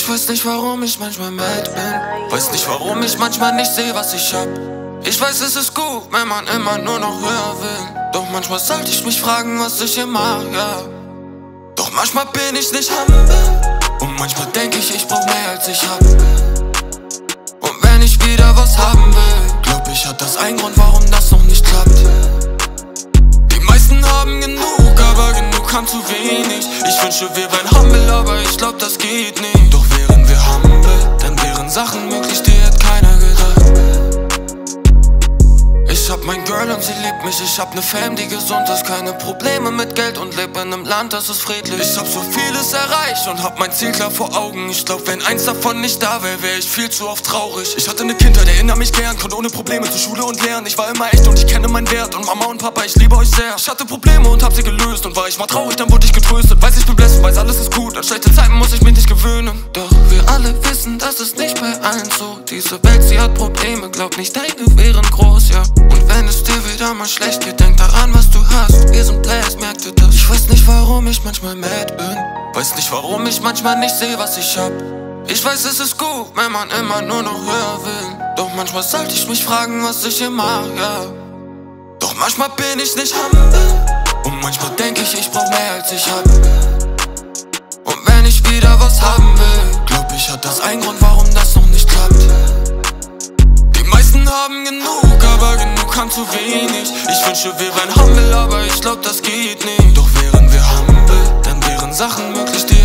Ich weiß nicht, warum ich manchmal mad bin. Weiß nicht, warum ich manchmal nicht seh, was ich hab. Ich weiß, es ist gut, wenn man immer nur noch höher will. Doch manchmal sollte ich mich fragen, was ich hier mache, yeah. Doch manchmal bin ich nicht humble. Und manchmal denk ich, ich brauch mehr, als ich hab. Und wenn ich wieder was haben will, glaub ich, hat das einen Grund, warum das noch nicht klappt. Die meisten haben genug, aber genug haben zu wenig. Ich wünsche, wir wären humble, aber ich glaub, das geht nicht. Doch wären wir humble, dann wären Sachen möglich, die hat keiner gedacht. Ich hab mein Girl und sie liebt mich. Ich hab ne Fam, die gesund ist, keine Probleme mit Geld und leb in nem Land, das ist friedlich. Ich hab so vieles erreicht und hab mein Ziel klar vor Augen. Ich glaub, wenn eins davon nicht da wär, wär ich viel zu oft traurig. Ich hatte ne Kindheit, erinnere mich gern, konnte ohne Probleme zur Schule und lernen. Ich war immer echt und ich kenne meinen Wert. Und Mama und Papa, ich liebe euch sehr. Ich hatte Probleme und hab sie gelöst. Und war ich mal traurig, dann wurde ich getröstet. Weiß, ich bin blessed, weiß, alles ist gut. An schlechte Zeiten muss ich mich nicht gewöhnen. Doch wir alle wissen, das ist nicht bei allen so. Diese Welt, sie hat Probleme, glaub nicht, deine wären groß, ja. Und wenn es dir wieder mal schlecht geht, denk daran, was du hast. Wir sind blessed, merkt ihr das? Ich weiß nicht, warum ich manchmal mad bin. Weiß nicht, warum ich manchmal nicht seh, was ich hab. Ich weiß, es ist gut, wenn man immer nur noch höher will. Doch manchmal sollte ich mich fragen, was ich hier mache, yeah. Doch manchmal bin ich nicht humble. Und manchmal denk ich, ich brauch mehr, als ich hab. Und wenn ich wieder was haben will, glaub ich, hat das einen Grund, warum das noch nicht klappt. Die meisten haben genug, aber genug haben zu wenig. Ich wünsche, wir wären humble, aber ich glaub, das geht nicht. Doch wären wir humble, dann wären Sachen möglich, die